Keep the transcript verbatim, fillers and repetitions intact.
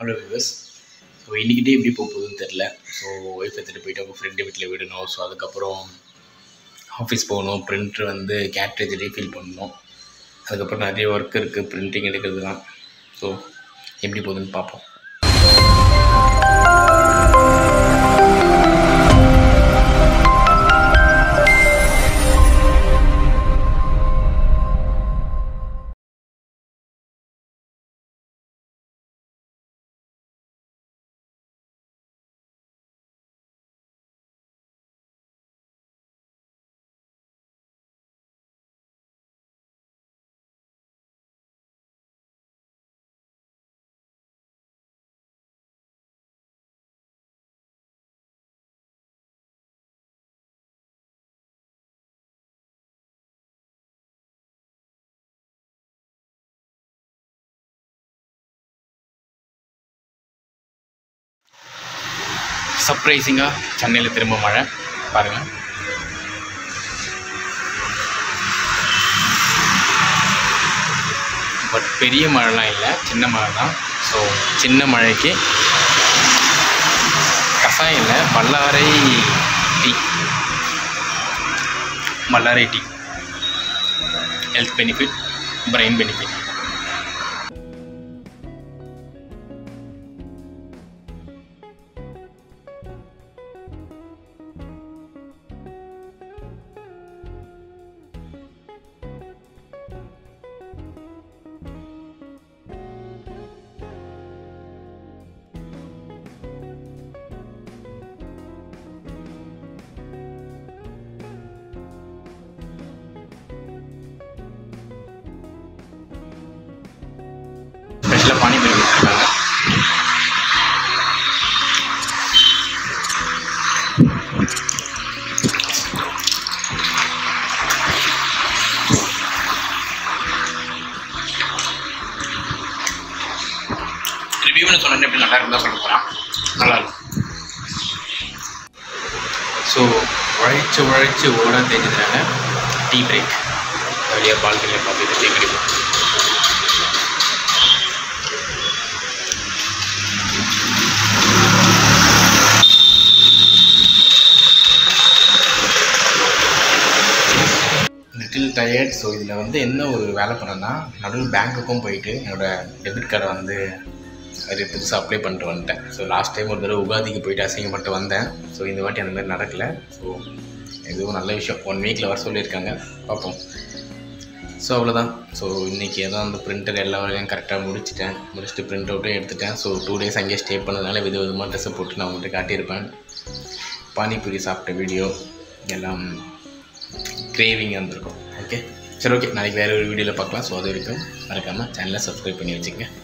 Hello viewers, so we need to be so if it's a friend with also the Capro office pono, printer and the cartridge refill pono, and the Caponati worker printing and so empty potent papa. Surprising a channel திரும்ப மழை பாருங்க but பெரிய மழைலாம் இல்ல சின்ன மழை தான் so சின்ன மழைக்கு கசாயம் இல்ல பல்லாரை டீ பல்லாரை tea health benefit brain benefit पानी में रिव्यू में तो नन्हे पे नटार बंदा सोल्ड करा नलाल सो वाइट वाइट वोड़ा तेजी तरह है टी ब्रेक और ये बाल के लिए पापी तो tea break tired so idla vandu enna oru vela panana nadu bank ku poite enoda debit card vandu adhu pudusa apply pannittu vandten so last time oru thara ugadi ku poite asinga mattu vandhen so indha vaati andha mari nadakala so edhu nalla vishayam one week la var sollirukanga paapom so avladha so innikku edha andha printer ella varayum correct ah mudichiten mudichittu print out edutiten so two days ange stay pannadala vidhudhama dress pottu na ungalku kaati irpen pani puri saapta video ellam craving okay. So okay, now we will see you in the next video. So, that's it. Subscribe to the channel.